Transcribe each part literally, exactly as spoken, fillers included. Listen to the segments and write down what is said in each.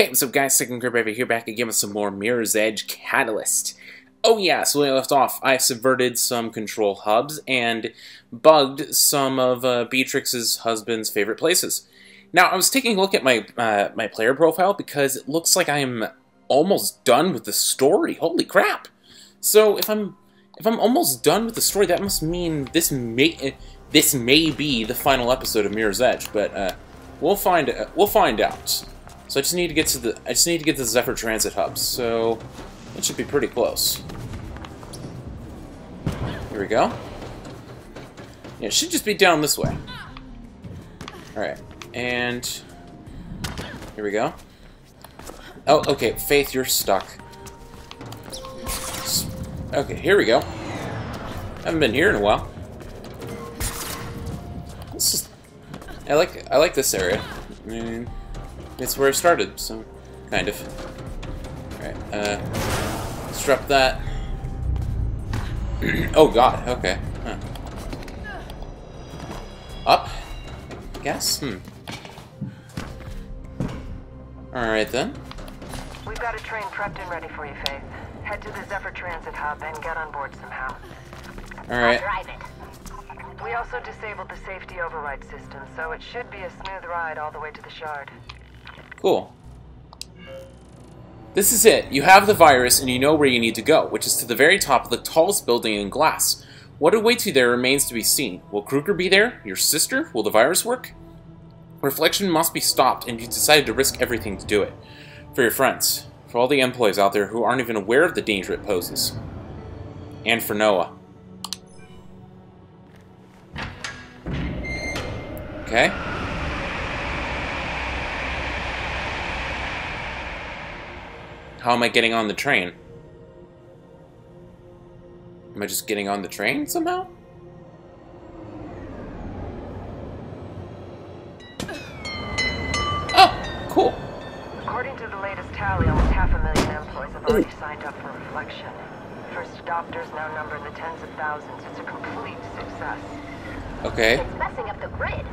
Hey, what's up guys, Second Grip over here, back again with some more Mirror's Edge Catalyst. Oh yeah, so when I left off, I subverted some control hubs and bugged some of uh, Beatrix's husband's favorite places. Now, I was taking a look at my, uh, my player profile because it looks like I am almost done with the story. Holy crap! So, if I'm if I'm almost done with the story, that must mean this may, this may be the final episode of Mirror's Edge, but uh, we'll find, uh, we'll find out. So I just need to get to the I just need to get to the Zephyr Transit Hub. So it should be pretty close. Here we go. Yeah, it should just be down this way. All right, and here we go. Oh, okay, Faith, you're stuck. Okay, here we go. Haven't been here in a while. This is, I like I like this area. I mean, it's where I started, so kind of. Alright, uh, let's drop that. Oh god, okay. Huh. Up? I guess? Hmm. Alright then. We've got a train prepped and ready for you, Faith. Head to the Zephyr Transit Hub and get on board somehow. Alright. I'll drive it. We also disabled the safety override system, so it should be a smooth ride all the way to the Shard. Cool. This is it. You have the virus and you know where you need to go, which is to the very top of the tallest building in glass. What awaits you there remains to be seen. Will Kruger be there? Your sister? Will the virus work? Reflection must be stopped, and you decided to risk everything to do it. For your friends. For all the employees out there who aren't even aware of the danger it poses. And for Noah. Okay. How am I getting on the train? Am I just getting on the train somehow? Oh, cool. According to the latest tally, almost half a million employees have already signed up for Reflection. First adopters now number in the tens of thousands. It's a complete success. Okay. It's messing up the grid.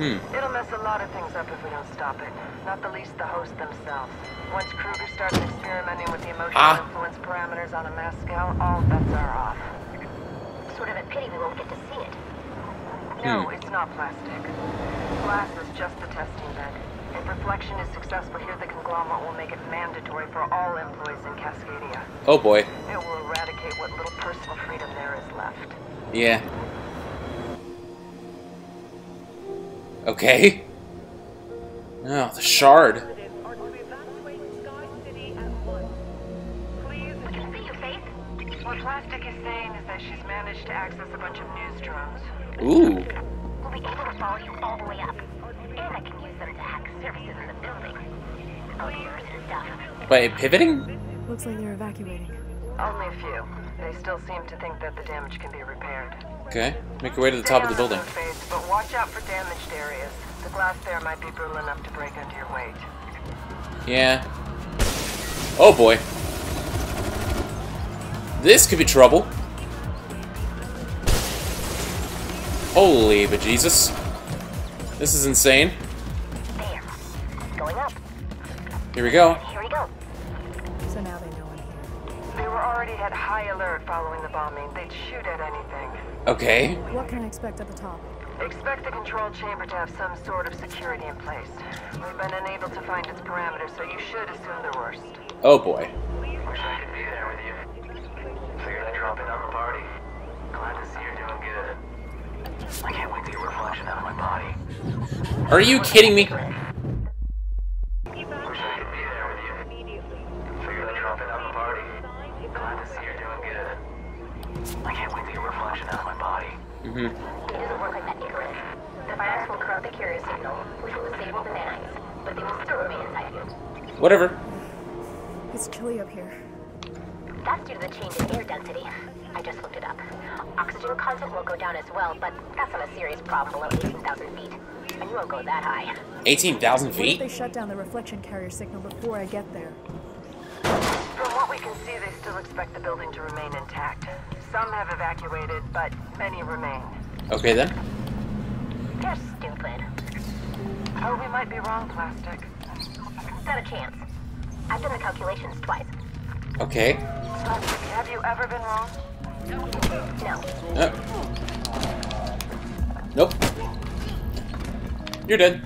Hmm. It'll mess a lot of things up if we don't stop it. Not the least the host themselves. Once Kruger starts experimenting with the emotional ah. influence parameters on a mass scale, all bets are off. Sort of a pity we won't get to see it. No, hmm. It's not Plastic. Glass is just the testing bed. If Reflection is successful here, the conglomerate will make it mandatory for all employees in Cascadia. Oh boy. It will eradicate what little personal freedom there is left. Yeah. Okay. Oh, the Shard. We can see you, Faith. What Plastic is saying is that she's managed to access a bunch of news drones. Ooh. We'll be able to follow you all the way up. And I can use them to hack services in the building. Computers and stuff. By pivoting? Looks like they're evacuating. Only a few. They still seem to think that the damage can be repaired. Okay, make your way to the top of the building. But watch out for damaged areas. The glass there might be brutal enough to break under your weight. Yeah. Oh boy. This could be trouble. Holy bejesus. This is insane. There. Going up. Here we go. Here we go. So now they know I'm here. They were already at high alert following the bombing. They'd shoot at anything. Okay. What can I expect at the top? Expect the control chamber to have some sort of security in place. We've been unable to find its parameters, so you should assume the worst. Oh boy. Wish I could be there with you. Figured I'd drop in on the party. Glad to see you're doing good. I can't wait to get Reflection out of my body. Are you kidding me? Wish I could be there with you. Figured I'd drop in on the party. Glad to see you're doing good. I can't wait to get Reflection out of my body. Mm-hmm. It doesn't work like that, Icarus. The virus will corrupt the carrier signal, which will disable the nanites, but they will still remain inside you. Whatever. It's chilly up here. That's due to the change in air density. I just looked it up. Oxygen content will go down as well, but that's not a serious problem below eighteen thousand feet. And you won't go that high. eighteen thousand feet? What if they shut down the Reflection carrier signal before I get there? From what we can see, they still expect the building to remain intact. Some have evacuated, but many remain. Okay, then. You're stupid. Oh, we might be wrong, Plastic. not a chance. I've done the calculations twice. Okay. Have you ever been wrong? No. Oh. Nope. You're dead.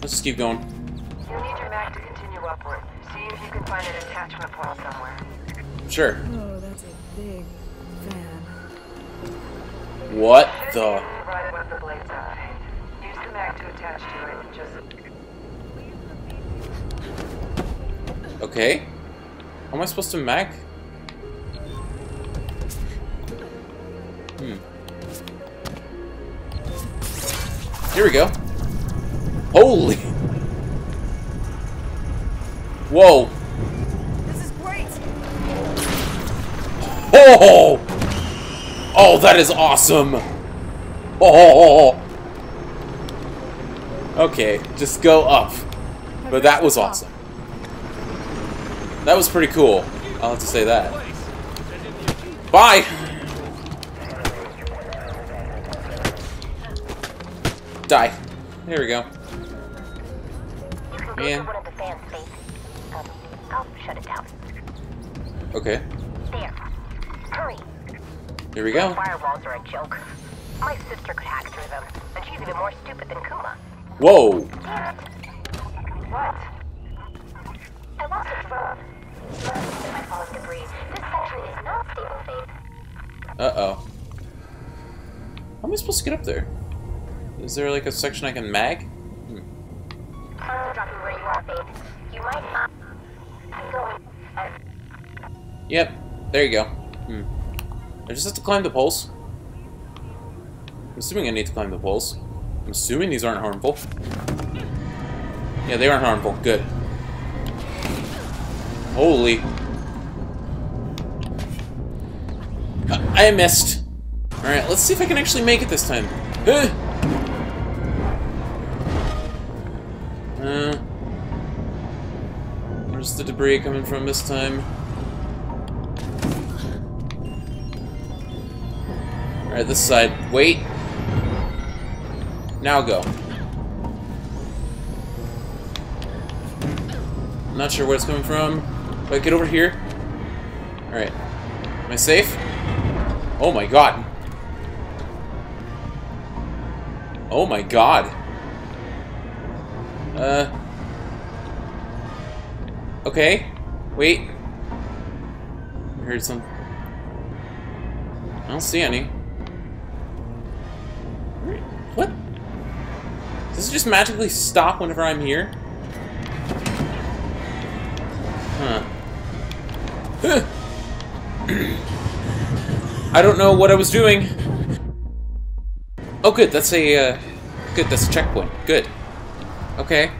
Let's just keep going. You need your mag to continue upward. See if you can find an attachment portal somewhere. Sure. Oh, that's a big fan. What the? Right above the blade side. Use the mag to attach to it and just. Okay. How am I supposed to mag? Hmm. Here we go. Holy. Whoa. This is great. Oh. Oh, that is awesome. Oh. Okay, just go up. But that was awesome. That was pretty cool. I'll have to say that. Bye. Die. Here we go. You can go to one of the fans, Faith. Um, I'll shut it down. Okay. There. Hurry. Here we go. Firewalls are a joke. My sister could hack through them, and she's even more stupid than Kuma. Whoa. What? I lost a drone. If I fall in debris, this country is not stable, Faith. Uh oh. How am I supposed to get up there? Is there like a section I can mag? Hmm. Where you are, babe. You might not. I'm going. I'm... Yep, there you go. Hmm. I just have to climb the poles. I'm assuming I need to climb the poles. I'm assuming these aren't harmful. Yeah, they aren't harmful. Good. Holy. I missed. Alright, let's see if I can actually make it this time. Huh. Uh, where's the debris coming from this time? Alright, this side. Wait. Now go. I'm not sure where it's coming from. Wait, get over here. Alright. Am I safe? Oh my god. Oh my god. Uh. Okay. Wait. I heard some. I don't see any. What? Does it just magically stop whenever I'm here? Huh. Huh. I don't know what I was doing. Oh, good. That's a. Uh, good. That's a checkpoint. Good. Okay.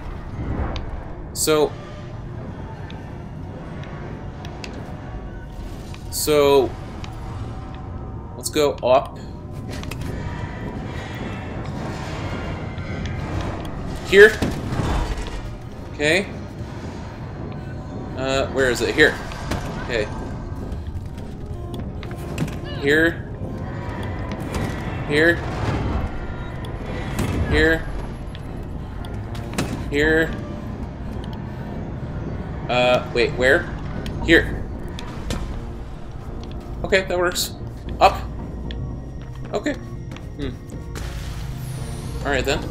So. So. Let's go up. Here. Okay. Uh, where is it? Here. Okay. Here. Here. Here. Here. Uh, wait, where? Here. Okay, that works. Up. Okay. Hmm. Alright then.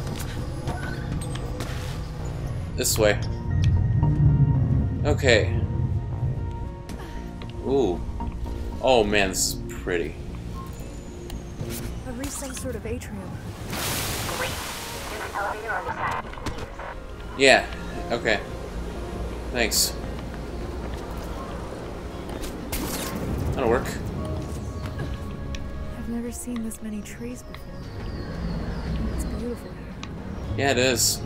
This way. Okay. Ooh. Oh man, this is pretty. I've reached some sort of atrium. Great. There's an elevator on the side. Yeah, okay. Thanks. That'll work. I've never seen this many trees before. It's beautiful. Yeah, it is.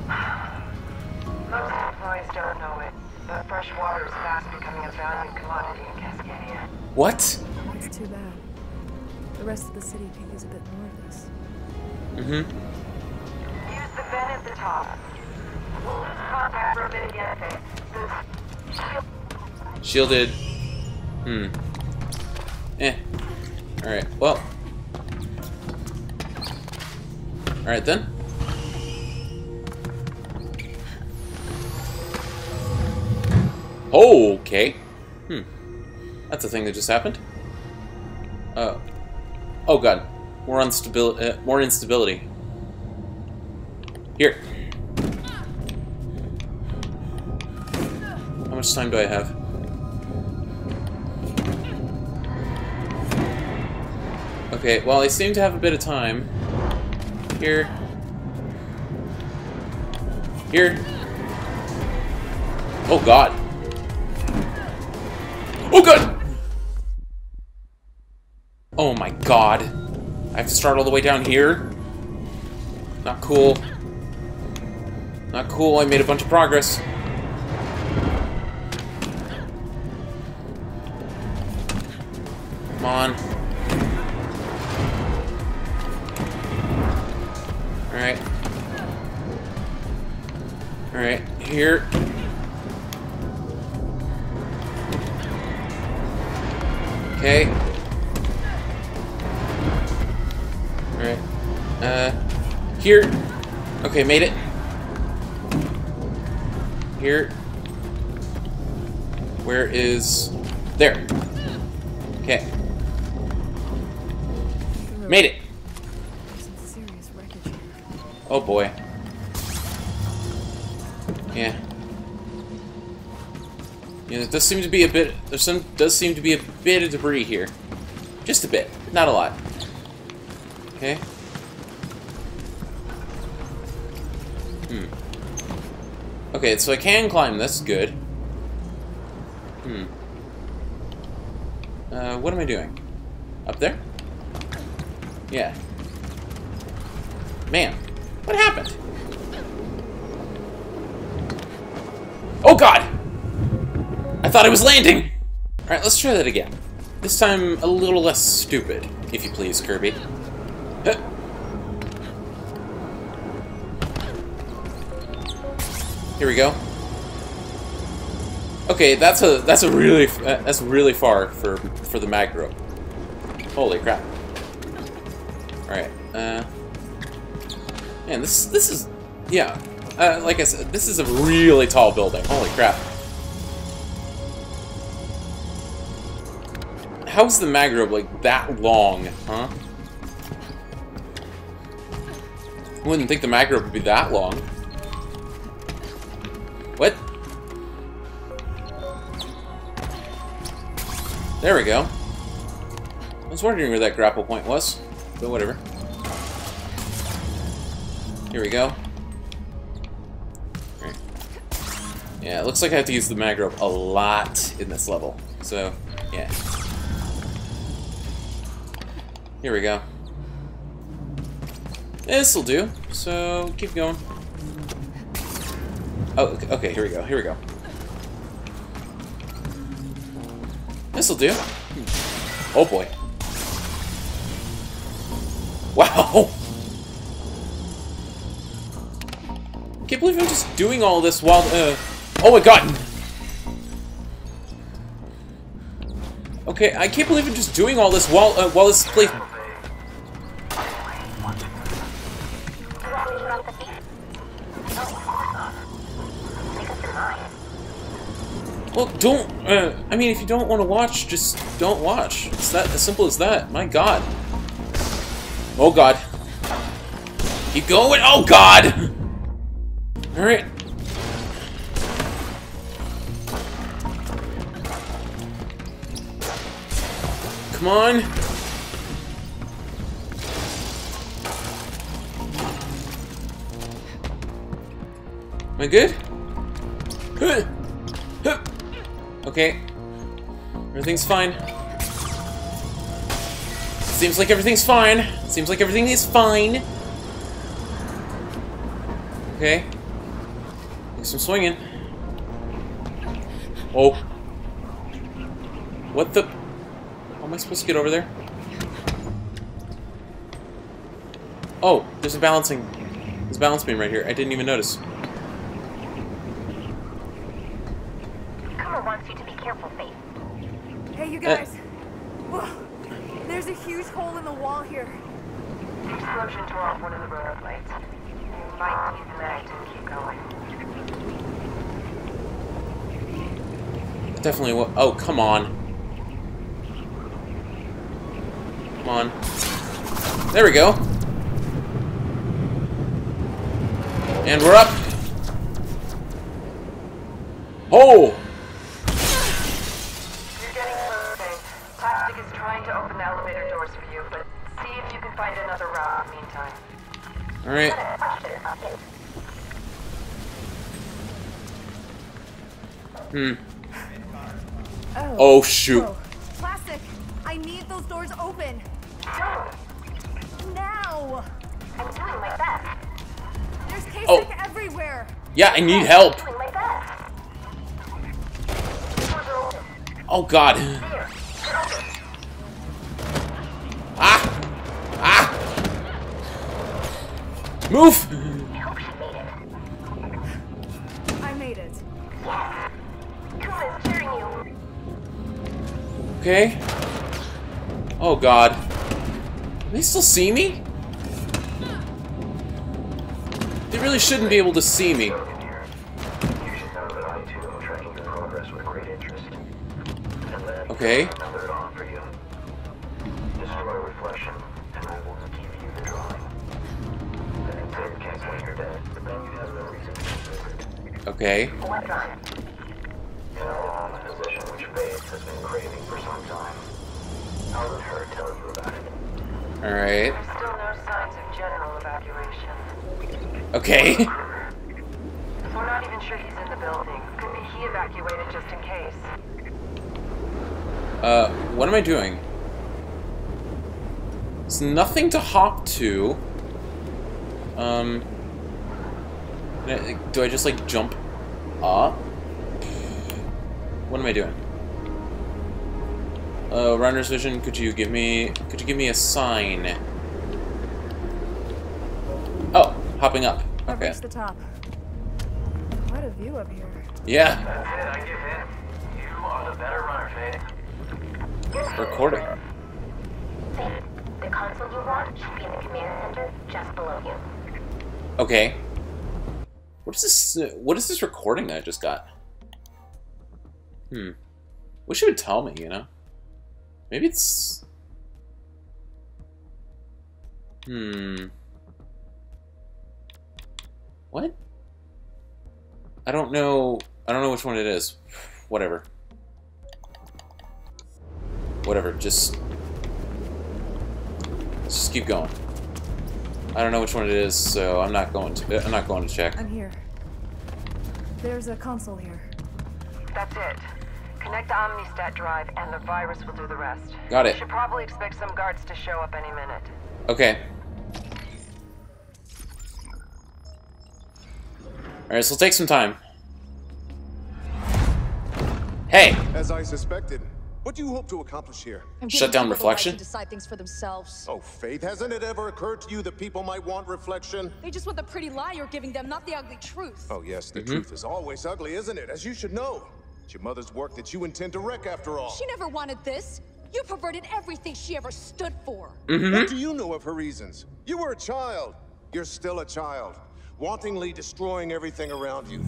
Most employees don't know it, but fresh water is fast becoming a valued commodity in Cascadia. What? It's too bad. The rest of the city can use a bit more of this. Mm-hmm. Use the vent at the top. Shielded. Hmm. Eh. Alright, well. Alright then. Oh, okay. Hmm. That's a thing that just happened. Uh. Oh god. More instability. Uh, more instability. Here. How much time do I have? Okay, well, I seem to have a bit of time. Here. Here. Oh, God. Oh, God! Oh, my God. I have to start all the way down here? Not cool. Not cool, I made a bunch of progress. Come on. Alright. Alright, here. Okay. Alright. Uh, here. Okay, made it. Here. Where is... There. Okay. Made it! Oh boy. Yeah. Yeah, there does seem to be a bit... There some, does seem to be a bit of debris here. Just a bit. Not a lot. Okay. Hmm. Okay, so I can climb this. Good. Hmm. Uh, what am I doing? Up there? Yeah. Man, what happened? Oh god! I thought I was landing! Alright, let's try that again. This time, a little less stupid, if you please, Kirby. Uh. Here we go. Okay, that's a that's a really uh, that's really far for for the mag rope. Holy crap! All right, uh, man, this this is yeah, uh, like I said, this is a really tall building. Holy crap! How's the mag rope like that long, huh? I wouldn't think the mag rope would be that long. What? There we go. I was wondering where that grapple point was, but whatever. Here we go. Right. Yeah, it looks like I have to use the mag rope a lot in this level. So, yeah. Here we go. This'll do, so keep going. Oh, okay, here we go, here we go. This'll do. Oh boy. Wow! I can't believe I'm just doing all this while... Uh, oh my god! Okay, I can't believe I'm just doing all this while, uh, while this place... Well, don't, uh, I mean, if you don't want to watch, just don't watch. It's that, as simple as that. My god. Oh god. Keep going! Oh god! Alright. Come on. Am I good? Huh. Huh. Okay. Everything's fine. Seems like everything's fine. Seems like everything is fine. Okay. Do some swinging. Oh. What the... How am I supposed to get over there? Oh, there's a balancing... There's a balance beam right here. I didn't even notice. Guys, whoa, there's a huge hole in the wall here. The explosion tore off one of the road lights. You might need the mag to keep going. definitely what. Oh, come on. Come on. There we go. And we're up. Oh! You're getting close, Faith. Plastic is trying to open the elevator doors for you, but see if you can find another route in the meantime. Alright. Hmm. Oh, oh shoot. Oh. Plastic, I need those doors open. Don't. Now. I'm doing my best. There's K-Sick oh. everywhere. Yeah, I need help. Oh god. Ah! Ah! Move! I hope she made it. I made it. Yes. Kuma's cheering you. Okay. Oh god. They still see me? They really shouldn't be able to see me. Okay. Another on for you. Destroy Reflection, and I will give you the drawing. Then it's in case when you're dead, but then you have no reason to consider it. Okay. What drawing? You're now in a position which Faith has been craving for some time. I'll let her tell you about it. Alright. There's still no signs of general evacuation. Okay. We're not even sure he's in the building. Could be he evacuated just in case. Uh, what am I doing? There's nothing to hop to. Um... Do I just, like, jump up? What am I doing? Uh, Runner's Vision, could you give me... Could you give me a sign? Oh, hopping up. Okay. I've reached the top. Quite a view up here. Yeah. That's it, I give in. You are the better runner, Faith. Recording. Faith, the console you want should be in the command center just below you. Okay. What is this? Uh, what is this recording that I just got? Hmm. Wish it would tell me, you know? Maybe it's. Hmm. What? I don't know. I don't know which one it is. Whatever. Whatever, just... Let's just keep going. I don't know which one it is, so I'm not going to... I'm not going to check. I'm here. There's a console here. That's it. Connect to Omnistat Drive, and the virus will do the rest. Got it. You should probably expect some guards to show up any minute. Okay. Alright, so it'll take some time. Hey! As I suspected... What do you hope to accomplish here? Shut down Reflection? Right to decide things for themselves. Oh, Faith, hasn't it ever occurred to you that people might want Reflection? They just want the pretty lie you're giving them, not the ugly truth. Oh, yes, the mm-hmm. truth is always ugly, isn't it? As you should know. It's your mother's work that you intend to wreck, after all. She never wanted this. You perverted everything she ever stood for. Mm-hmm. What do you know of her reasons? You were a child. You're still a child, wantingly destroying everything around you.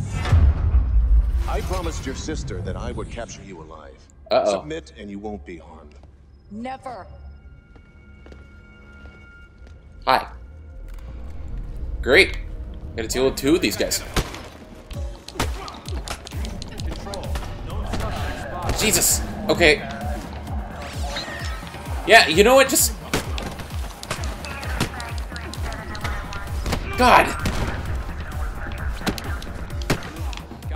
I promised your sister that I would capture you alive. Uh-oh. Submit and you won't be harmed. Never. Hi. Great. Gotta deal with two of these guys. Jesus. Okay. Yeah, you know what? Just... God.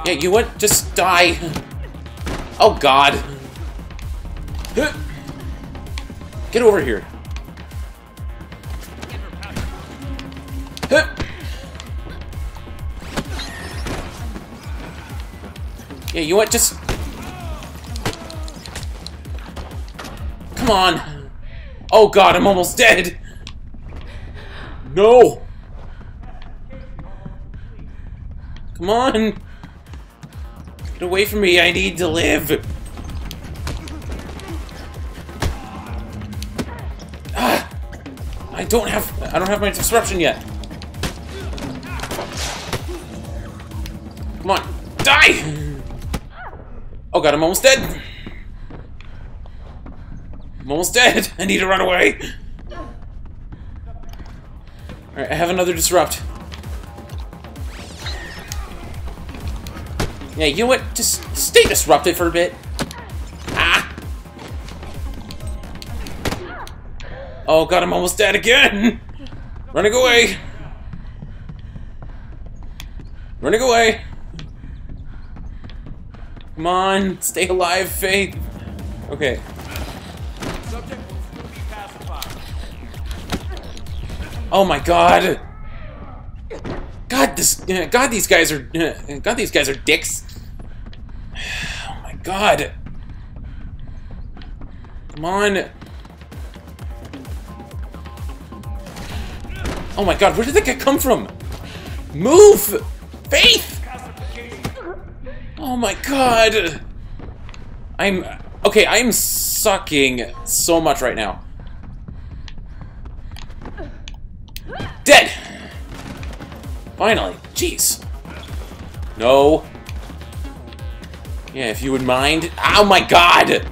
Yeah, you what? Just die. Oh, God. Get over here. Yeah, you what? Just... Come on. Oh god, I'm almost dead. No. Come on. Get away from me. I need to live. I don't have I don't have my disruption yet. Come on, die! Oh god, I'm almost dead. I'm almost dead. I need to run away. Alright, I have another disrupt. Yeah, you know what? Just stay disrupted for a bit. Ah! Oh god, I'm almost dead again! Running away! Running away! Come on, stay alive, Faith! Okay. Oh my god! God, this God, these guys are God, these guys are dicks. Oh my god! Come on! Oh my god, where did that guy come from? Move, Faith! Oh my god! I'm okay. I'm sucking so much right now. Dead! Finally. Jeez. No. Yeah, if you would mind. Oh my god!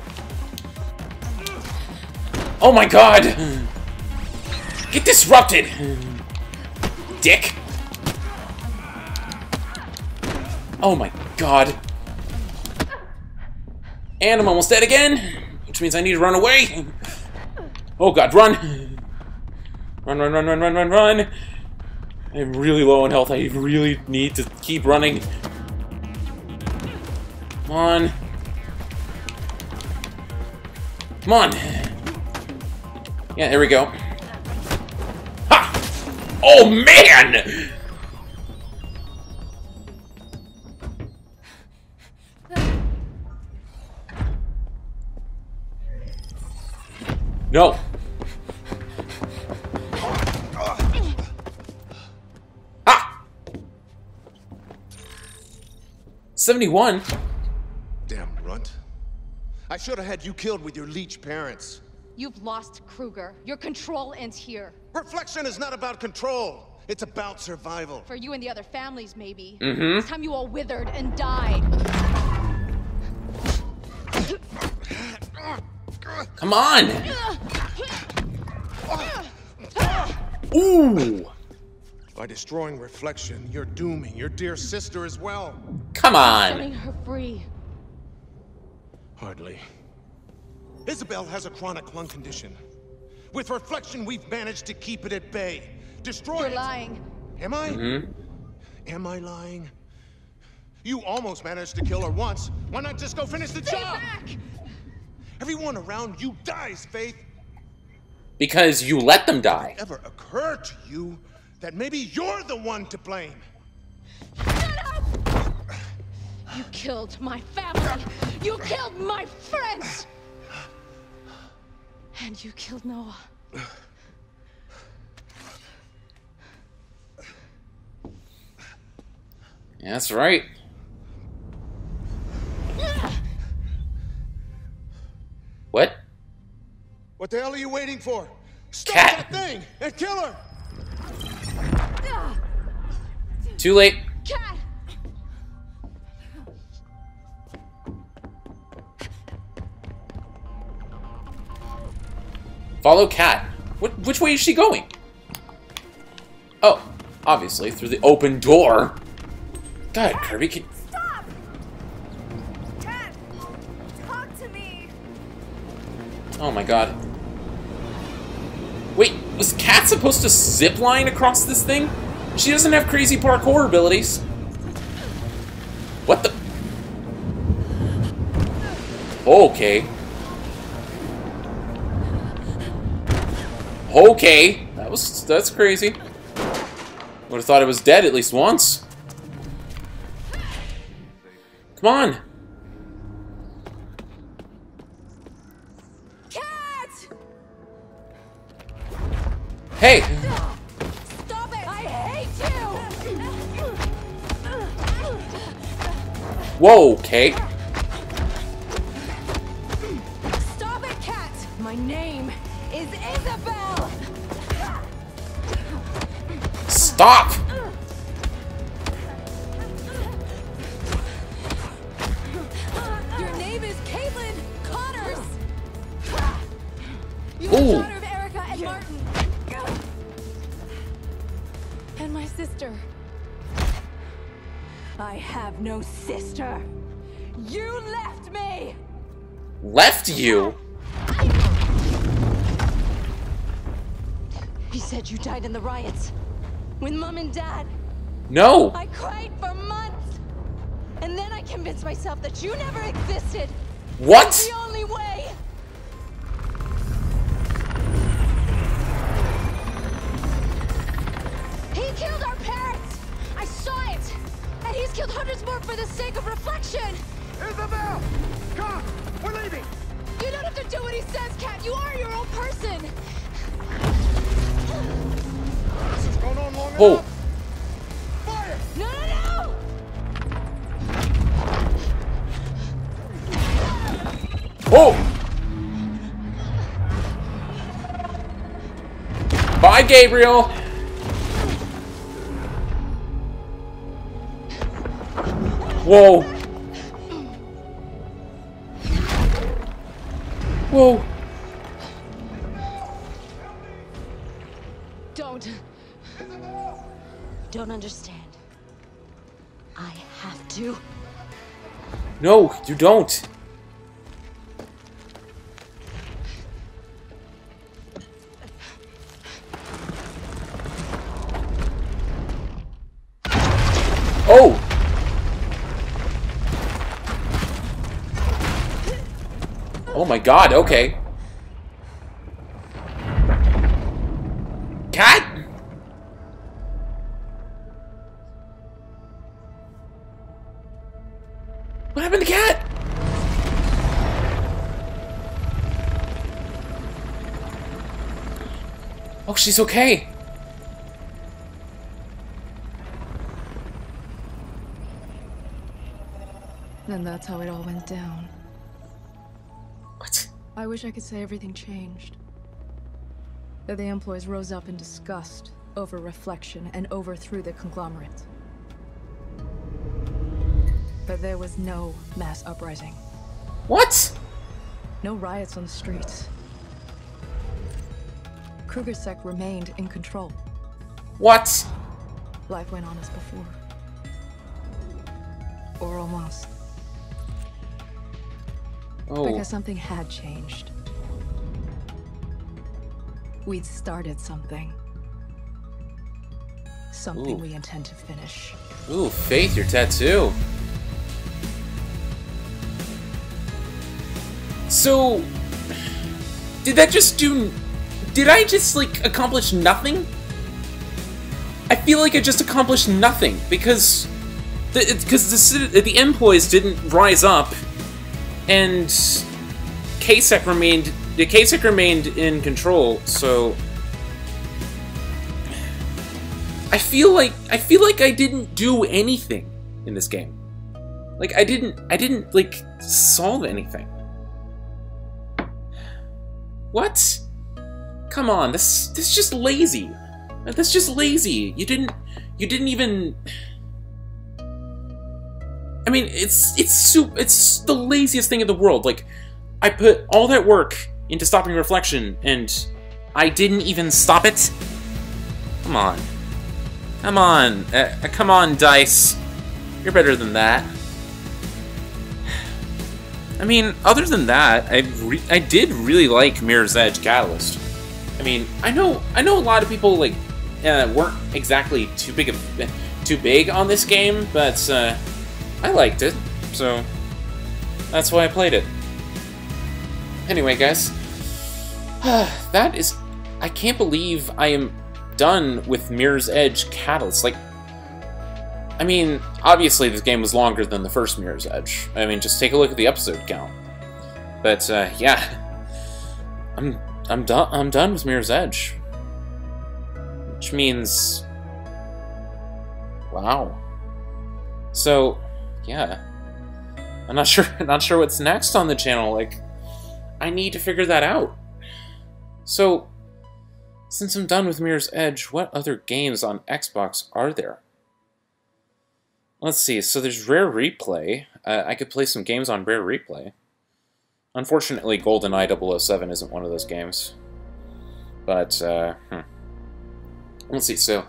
Oh my god! Get disrupted! Dick! Oh my god. And I'm almost dead again, which means I need to run away. Oh god, run! Run, run, run, run, run, run, run! I'm really low on health. I really need to keep running. Come on. Come on. Yeah, there we go. Ha! Oh, man! No. seventy-one? Damn runt. I should have had you killed with your leech parents. You've lost Kruger. Your control ends here. Reflection is not about control. It's about survival. For you and the other families, maybe. Mm-hmm. This time you all withered and died. Come on! Ooh! By destroying Reflection, you're dooming your dear sister as well. Come on! Setting her free. Hardly. Isabel has a chronic lung condition. With Reflection, we've managed to keep it at bay. Destroy You're it. lying. Am I? Mm-hmm. Am I lying? You almost managed to kill her once. Why not just go finish the Stay job? Back. Everyone around you dies, Faith. Because you let them die. Did it ever occur to you that maybe you're the one to blame? Shut up! You killed my family! You killed my friends! And you killed Noah. Yeah, that's right. What? What the hell are you waiting for? Stop Cat. that thing and kill her! Too late. Cat. Follow Cat. What? Which way is she going? Oh, obviously through the open door. God, Cat, Kirby can. Stop. Cat, talk to me. Oh my god. Wait, was Cat supposed to zip line across this thing? She doesn't have crazy parkour abilities. What the? Okay. Okay. That was that's crazy. Would have thought it was dead at least once. Come on. Cat! Hey. Whoa, okay. Stop it, Cat. My name is Isabel. Stop. Your name Reflection. Martin. And my sister. I have no sister. You left me. Left you? He said you died in the riots. With Mom and Dad. No. I cried for months. And then I convinced myself that you never existed. What? That's the only way. He killed our parents. I saw it. And he's killed hundreds more for the sake of reflection. Isabel! Come! We're leaving! You don't have to do what he says, Cat! You are your own person! This has gone on long oh. enough! Fire! No, no, no! Oh! Bye, Gabriel! Whoa! Whoa! Don't. Don't understand. I have to. No, you don't. Oh! Oh my god, okay. Cat? What happened to Cat? Oh, she's okay. And that's how it all went down. What? I wish I could say everything changed. That the employees rose up in disgust over reflection and overthrew the conglomerate. But there was no mass uprising. What? No riots on the streets. KrugerSec remained in control. What? Life went on as before. Or almost. Oh. Because something had changed. We'd started something. Something Ooh. we intend to finish. Ooh, Faith, your tattoo. So, did that just do... Did I just, like, accomplish nothing? I feel like I just accomplished nothing, because... Because the, the, the employees didn't rise up. And KSec remained the KSec remained in control, so I feel like I feel like I didn't do anything in this game. Like I didn't I didn't like solve anything. What? Come on, this this is just lazy. That's just lazy. You didn't you didn't even I mean, it's it's super, it's the laziest thing in the world. Like, I put all that work into stopping reflection, and I didn't even stop it. Come on, come on, uh, come on, DICE. You're better than that. I mean, other than that, I re I did really like Mirror's Edge Catalyst. I mean, I know I know a lot of people like uh, weren't exactly too big of too big on this game, but. Uh, I liked it, so that's why I played it. Anyway, guys, that is... I can't believe I am done with Mirror's Edge Catalyst. Like, I mean, obviously this game was longer than the first Mirror's Edge. I mean, just take a look at the episode count. But, uh, yeah. I'm, I'm, done, I'm done with Mirror's Edge. Which means... Wow. So... Yeah, I'm not sure. Not sure what's next on the channel. Like, I need to figure that out. So, since I'm done with Mirror's Edge, what other games on Xbox are there? Let's see. So there's Rare Replay. Uh, I could play some games on Rare Replay. Unfortunately, GoldenEye double oh seven isn't one of those games. But, uh, hmm. Let's see, so,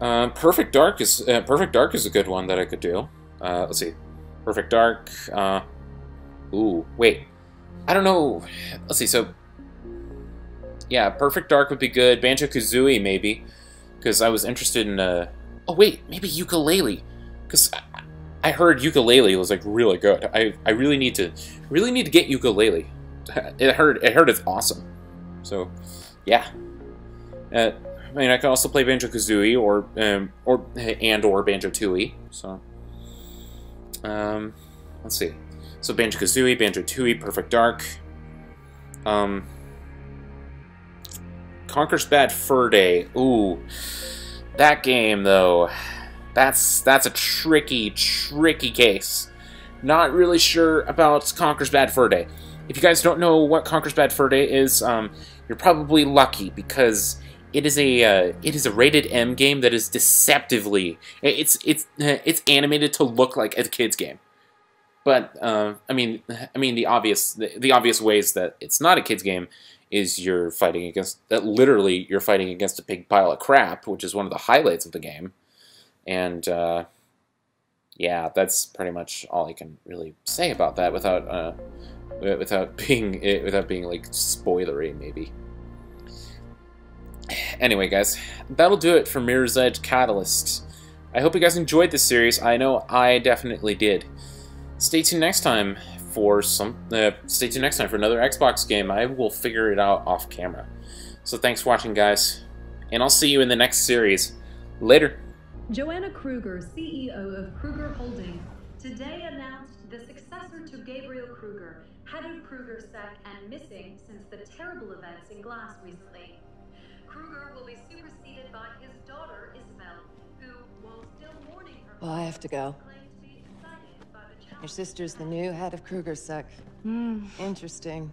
uh, Perfect Dark is, uh, Perfect Dark is a good one that I could do. Uh, let's see, Perfect Dark, uh, ooh, wait, I don't know, let's see, so, yeah, Perfect Dark would be good, Banjo-Kazooie maybe, because I was interested in, uh, oh wait, maybe Yooka-Laylee, because I, I heard Yooka-Laylee was, like, really good. I, I really need to, really need to get Yooka-Laylee. It heard, it heard it's awesome. So, yeah. Uh, I mean, I can also play Banjo-Kazooie or um, or and or Banjo-Tooie. So, um, let's see. So Banjo-Kazooie, Banjo-Tooie, Perfect Dark, um, Conker's Bad Fur Day. Ooh, that game though. That's that's a tricky, tricky case. Not really sure about Conker's Bad Fur Day. If you guys don't know what Conker's Bad Fur Day is, um, you're probably lucky because it is a uh, it is a rated M game that is deceptively it's it's it's animated to look like a kid's game, but uh, I mean I mean the obvious the, the obvious ways that it's not a kid's game is you're fighting against that literally you're fighting against a big pile of crap, which is one of the highlights of the game, and uh, yeah, that's pretty much all I can really say about that without. Uh, Without being, without being like spoilery, maybe. Anyway, guys, that'll do it for Mirror's Edge Catalyst. I hope you guys enjoyed this series. I know I definitely did. Stay tuned next time for some. Uh, stay tuned next time for another Xbox game. I will figure it out off camera. So thanks for watching, guys, and I'll see you in the next series. Later. Joanna Kruger, C E O of Kruger Holdings, today announced the successor to Gabriel Kruger, head of KrugerSec and missing since the terrible events in Glass recently. Kruger will be superseded by his daughter, Isabel, who, while still mourning her... Well, I have to go. Your sister's the new head of KrugerSec. Hmm. Interesting.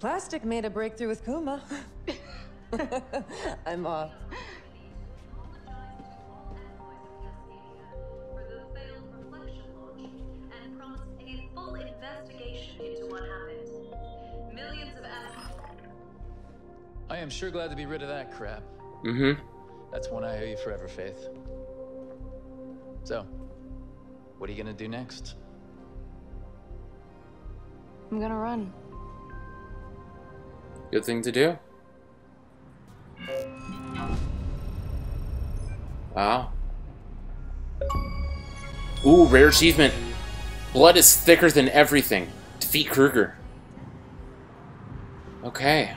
Plastic made a breakthrough with Kuma. I'm off. I am sure glad to be rid of that crap. Mm-hmm. That's one I owe you forever, Faith. So, what are you gonna do next? I'm gonna run. Good thing to do. Wow. Ooh, rare achievement. Blood is thicker than everything. Defeat Kruger. Okay.